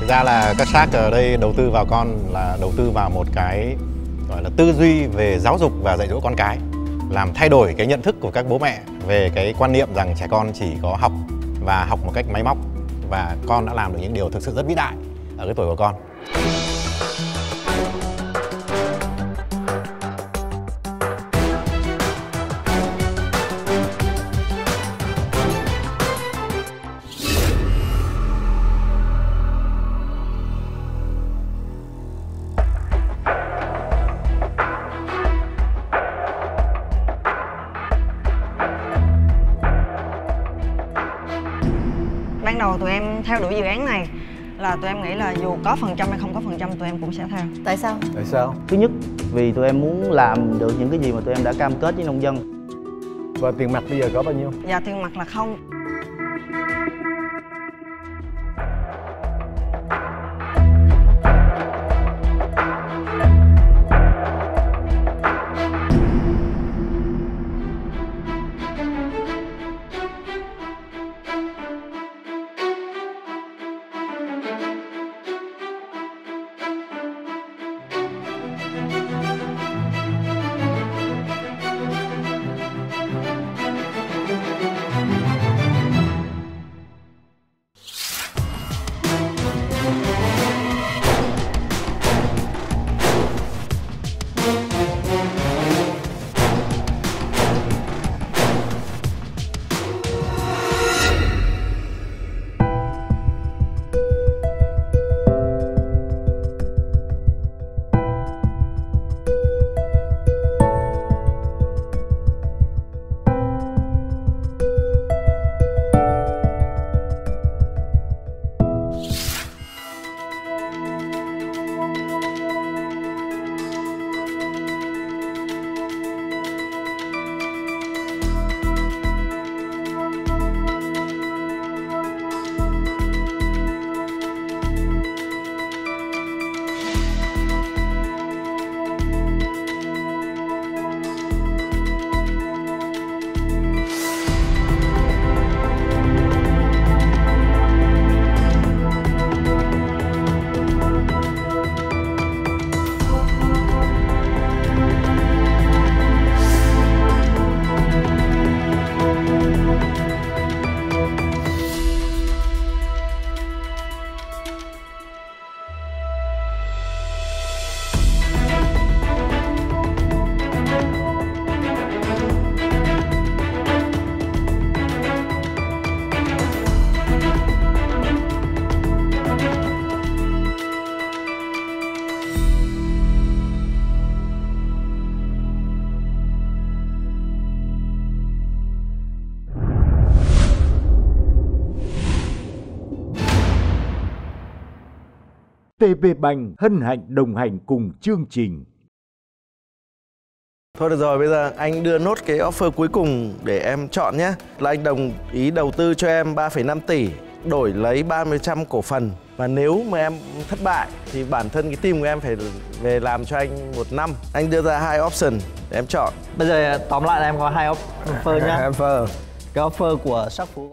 Thực ra là các Shark ở đây đầu tư vào con là đầu tư vào một cái gọi là tư duy về giáo dục và dạy dỗ con cái, làm thay đổi cái nhận thức của các bố mẹ về cái quan niệm rằng trẻ con chỉ có học và học một cách máy móc, và con đã làm được những điều thực sự rất vĩ đại ở cái tuổi của con. Ban đầu tụi em theo đuổi dự án này là tụi em nghĩ là dù có phần trăm hay không có phần trăm tụi em cũng sẽ theo. Tại sao? Tại sao? Thứ nhất vì tụi em muốn làm được những cái gì mà tụi em đã cam kết với nông dân. Và tiền mặt bây giờ có bao nhiêu? Dạ tiền mặt là không. TPBank hân hạnh đồng hành cùng chương trình. Thôi được rồi, bây giờ anh đưa nốt cái offer cuối cùng để em chọn nhé. Là anh đồng ý đầu tư cho em 3,5 tỷ, đổi lấy 30% cổ phần. Và nếu mà em thất bại thì bản thân cái team của em phải về làm cho anh 1 năm. Anh đưa ra 2 option để em chọn. Bây giờ tóm lại là em có 2 offer nhá. Cái offer của Sắc Phú.